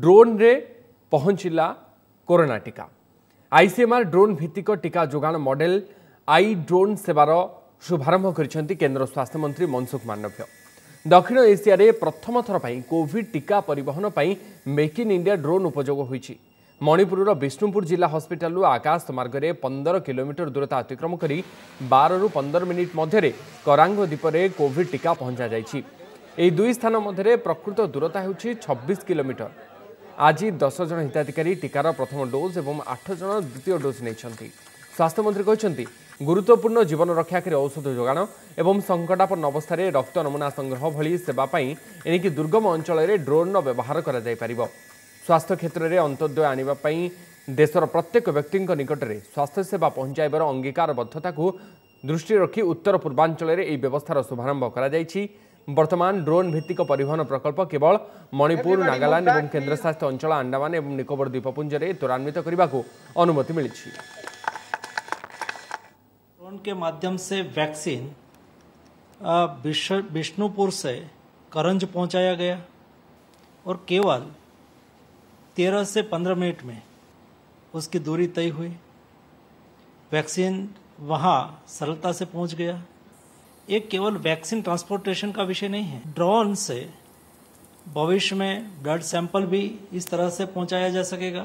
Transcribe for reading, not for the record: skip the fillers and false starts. Drone रे पहुंचिला corona टीका आईसीएमआर ड्रोन भित्तिक टीका जोगाण मॉडल आई ड्रोन सेवार शुभारंभ करिसेंति केंद्र स्वास्थ्य मंत्री मनसुख मांडव्य। दक्षिण एशिया रे प्रथम थर पई कोविड टीका परिवहन पई मेक इन इंडिया ड्रोन उपयोग होईछि। मणिपुरर बिष्णुपुर जिला हॉस्पिटल आकाश मार्ग में 15 किलोमीटर दूरता अतिक्रम कर 12 रू 15 मिनिट मध्य करांग द्वीप में कोविड टीका पहुंचा जाइछि। दुई स्थान मध्य प्रकृत दूरता हेउछि 26 किलोमीटर। आज 10 जन हिताधिकारी टीकार प्रथम डोज और 8 जन द्वितीय डोज नेइछन्ति। स्वास्थ्य मंत्री कहिसन्ति गुरुत्वपूर्ण जीवन रक्षाकारी औषध जोगाण और संकटापन्न अवस्था रक्त नमूना संग्रह भली सेवा पई एनिकि दुर्गम अंचल में ड्रोन व्यवहार करा जाय परिबो। स्वास्थ्य क्षेत्र में अंत्योदय आनिबा पई देशर प्रत्येक व्यक्ति निकट में स्वास्थ्य सेवा पहुंचाइबार अंगीकारबद्धता को दृष्टि रखी उत्तर पूर्वांचल में यह व्यवस्थार शुभारंभ करा जायछि। वर्तमान ड्रोन भित्तिक परिवहन प्रकल्प केवल मणिपुर, नागालैंड और केन्द्रशासित अंचल आंडामान और निकोबर द्वीपपुंज में त्वरान्वित करने को अनुमति मिली। ड्रोन के माध्यम से वैक्सीन बिष्णुपुर से करंज पहुँचाया गया और केवल 13 से 15 मिनट में उसकी दूरी तय हुई। वैक्सीन वहाँ सरलता से पहुँच गया। ये केवल वैक्सीन ट्रांसपोर्टेशन का विषय नहीं है, ड्रोन से भविष्य में ब्लड सैंपल भी इस तरह से पहुँचाया जा सकेगा।